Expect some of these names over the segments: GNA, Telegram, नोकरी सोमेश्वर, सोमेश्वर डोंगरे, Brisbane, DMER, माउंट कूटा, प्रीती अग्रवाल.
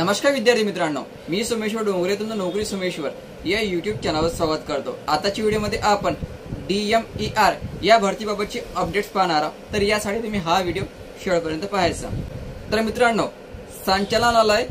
नमस्कार विद्यार्थी मित्रांनो, मी सोमेश्वर डोंगरे तुमचं नोकरी सोमेश्वर या यूट्यूब चॅनलवर स्वागत करतो। आताच्या व्हिडिओमध्ये आपण DMER या भरतीबाबतचे अपडेट्स पाहणार आहोत, तर यासाठी तुम्ही हा व्हिडिओ शेवटपर्यंत पाहायचा। तर मित्रांनो, संचालनालय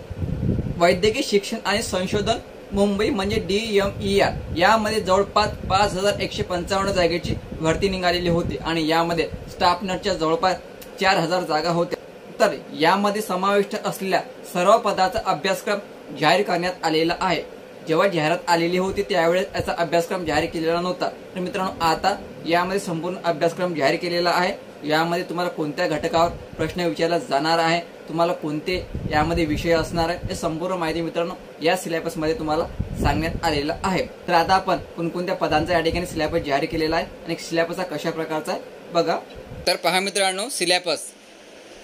वैद्यकीय शिक्षण आणि संशोधन मुंबई म्हणजे DMER यामध्ये जवळपास 5155 जागेची भरती निघालेली होती आणि यामध्ये स्टाफ नर्सच्या जवळपास 4000 जागा होत्या। तर यामध्ये समाविष्ट असलेल्या सर्व पदाचा अभ्यासक्रम जाहीर करण्यात आलेला आहे। जेव्हा जाहिरात आलेली होती त्यावेळेस याचा अभ्यासक्रम जाहीर केलेला नव्हता। तर मित्रांनो, आता यामध्ये संपूर्ण अभ्यासक्रम जाहीर केलेला आहे। यामध्ये तुम्हाला कोणत्या घटकावर प्रश्न विचारला जाणार आहे, तुम्हाला कोणते यामध्ये विषय असणार आहे, हे संपूर्ण माहिती मित्रांनो या सिलेबस मध्ये तुम्हाला सांगण्यात आलेला आहे। तर आता आपण कोणकोणत्या पदांचा या ठिकाणी सिलेबस जाहीर केलेला आहे आणि सिलेबस कशा प्रकारचा आहे बघा। तर पहा मित्रांनो, सिलेबस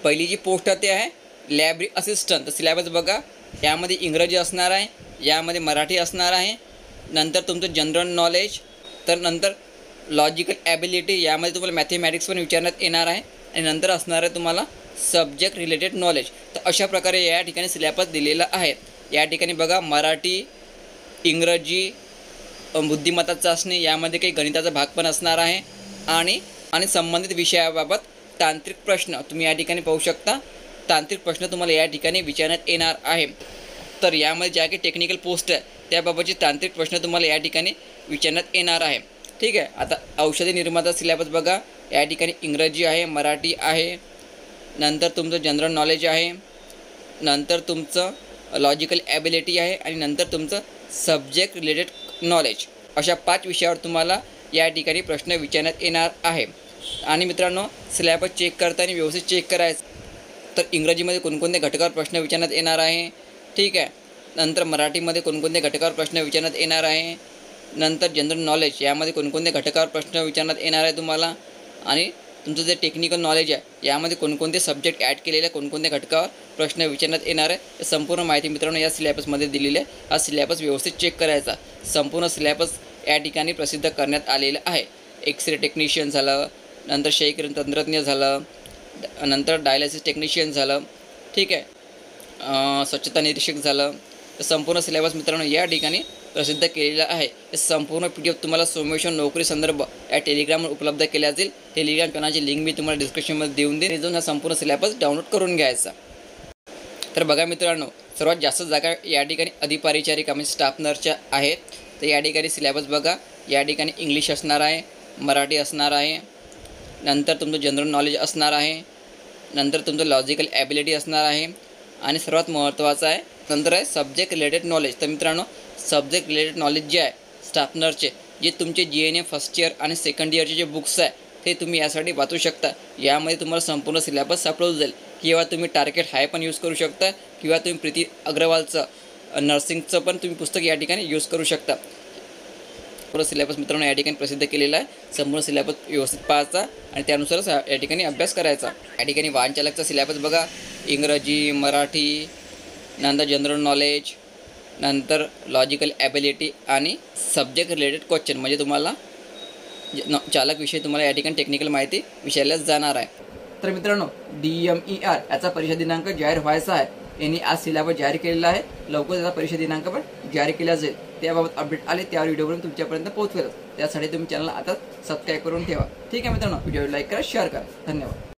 पहिली जी पोस्ट आते आहे लायब्ररी असिस्टंट, सिलेबस बघा यामध्ये इंग्रजी असणार आहे, यामध्ये मराठी असणार आहे, नंतर तुमचं जनरल नॉलेज, तर नंतर लॉजिकल ॲबिलिटी, यामध्ये तुम्हाला मॅथेमॅटिक्स पण विचारण्यात येणार आहे आणि नंतर असणार आहे तुम्हाला सब्जेक्ट रिलेटेड नॉलेज। तर अशा प्रकारे या ठिकाणी सिलेबस दिलेला आहे। या ठिकाणी बघा मराठी, इंग्रजी, बुद्धिमत्ता चाचणी, यामध्ये काही गणिताचा भाग पण असणार आहे आणि आणि संबंधित विषयाबाबत तांत्रिक प्रश्न तुम्ही या ठिकाणी पाहू शकता। तांत्रिक प्रश्न तुम्हाला या ठिकाणी विचारण्यात येणार आहे। तर यामध्ये ज्या काही टेक्निकल पोस्ट आहे त्याबाबतचे तांत्रिक प्रश्न तुम्हाला या ठिकाणी विचारण्यात येणार आहे। ठीक आहे, आता औषधी निर्माता सिलेबस बघा या ठिकाणी इंग्रजी आहे, मराठी आहे, नंतर तुमचं जनरल नॉलेज आहे, नंतर तुमचं लॉजिकल ॲबिलिटी आहे आणि नंतर तुमचं सब्जेक्ट रिलेटेड नॉलेज, अशा 5 विषयावर तुम्हाला या ठिकाणी प्रश्न विचारण्यात येणार आहे। आणि मित्रांनो, सिलेबस चेक करताना व्यवस्थित चेक करायचं। तर इंग्रजीमध्ये कोणकोणत्या घटकावर प्रश्न विचारण्यात येणार आहे, ठीक आहे, नंतर मराठीमध्ये कोणकोणत्या घटकावर प्रश्न विचारण्यात येणार आहे, नंतर जनरल नॉलेज यामध्ये कोणकोणत्या घटकावर प्रश्न विचारण्यात येणार आहे तुम्हाला, आणि तुमचं जे टेक्निकल नॉलेज आहे यामध्ये कोणकोणते सब्जेक्ट ॲड केलेले, कोणकोणत्या घटकावर प्रश्न विचारण्यात येणार आहे, संपूर्ण माहिती मित्रांनो या सिलेबसमध्ये दिलेली आहे। हा सिलेबस व्यवस्थित चेक करायचा। संपूर्ण सिलेबस या ठिकाणी प्रसिद्ध करण्यात आलेला आहे। एक्सरे टेक्निशियन झालं, नंतर शैक्षणिक तंत्रज्ञ झालं, नंतर डायलिसिस टेक्निशियन झालं, ठीक आहे, स्वच्छता निरीक्षक झालं। संपूर्ण सिलेबस मित्रांनो या ठिकाणी प्रसिद्ध केलेला आहे। संपूर्ण PDF तुम्हाला सोमेश्वर नोकरी संदर्भ या टेलिग्रामवर उपलब्ध केल्या जाईल। टेलिग्राम चॅनलची लिंक मी तुम्हाला डिस्क्रिप्शनमध्ये देऊन देईन, जाऊन हा संपूर्ण सिलेबस डाउनलोड करून घ्यायचा। तर बघा मित्रांनो, सर्वात जास्त जागा या ठिकाणी अधिपरिचारिका म्हणजे स्टाफ नर्सच्या आहेत। तर या ठिकाणी सिलेबस बघा या ठिकाणी इंग्लिश असणार आहे, मराठी असणार आहे, नंतर तुमचं जनरल नॉलेज असणार आहे, नंतर तुमचं लॉजिकल ॲबिलिटी असणार आहे आणि सर्वात महत्त्वाचं आहे नंतर आहे सब्जेक्ट रिलेटेड नॉलेज। तर मित्रांनो, सब्जेक्ट रिलेटेड नॉलेज जे आहे स्टाफ नर्सचे, जे तुमचे GNA फर्स्ट इयर आणि सेकंड इयरचे जे बुक्स आहे ते तुम्ही यासाठी वाचू शकता। यामध्ये तुम्हाला संपूर्ण सिलेबस सापडून जाईल, किंवा तुम्ही टार्गेट हाय पण यूज करू शकता, किंवा तुम्ही प्रीती अग्रवालचं नर्सिंगचं पण तुम्ही पुस्तक या ठिकाणी यूज करू शकता। पूर्ण सिलेबस मित्रांनो या ठिकाणी प्रसिद्ध केलेला आहे। संपूर्ण सिलेबस व्यवस्थित पाहायचा आणि त्यानुसारच या ठिकाणी अभ्यास करायचा। या ठिकाणी वाहनचालकचा सिलेबस बघा इंग्रजी, मराठी, नंतर जनरल नॉलेज, नंतर लॉजिकल ॲबिलिटी आणि सब्जेक्ट रिलेटेड क्वेश्चन, म्हणजे तुम्हाला चालकविषयी तुम्हाला या ठिकाणी टेक्निकल माहिती विचारल्याच जाणार आहे। तर मित्रांनो, DMER याचा परीक्षा दिनांक जाहीर व्हायचा आहे। यांनी आज सिलेबस जाहीर केलेला आहे। लवकरच याचा परीक्षा दिनांक पण जाहीर केला जाईल। त्याबाबत अपडेट आले त्यावर व्हिडिओ करून तुमच्यापर्यंत पोहोचवेल। त्यासाठी तुम्ही चॅनलला आता सबस्क्राईब करून ठेवा। ठीक आहे मित्रांनो, व्हिडिओ लाईक करा, शेअर करा, धन्यवाद।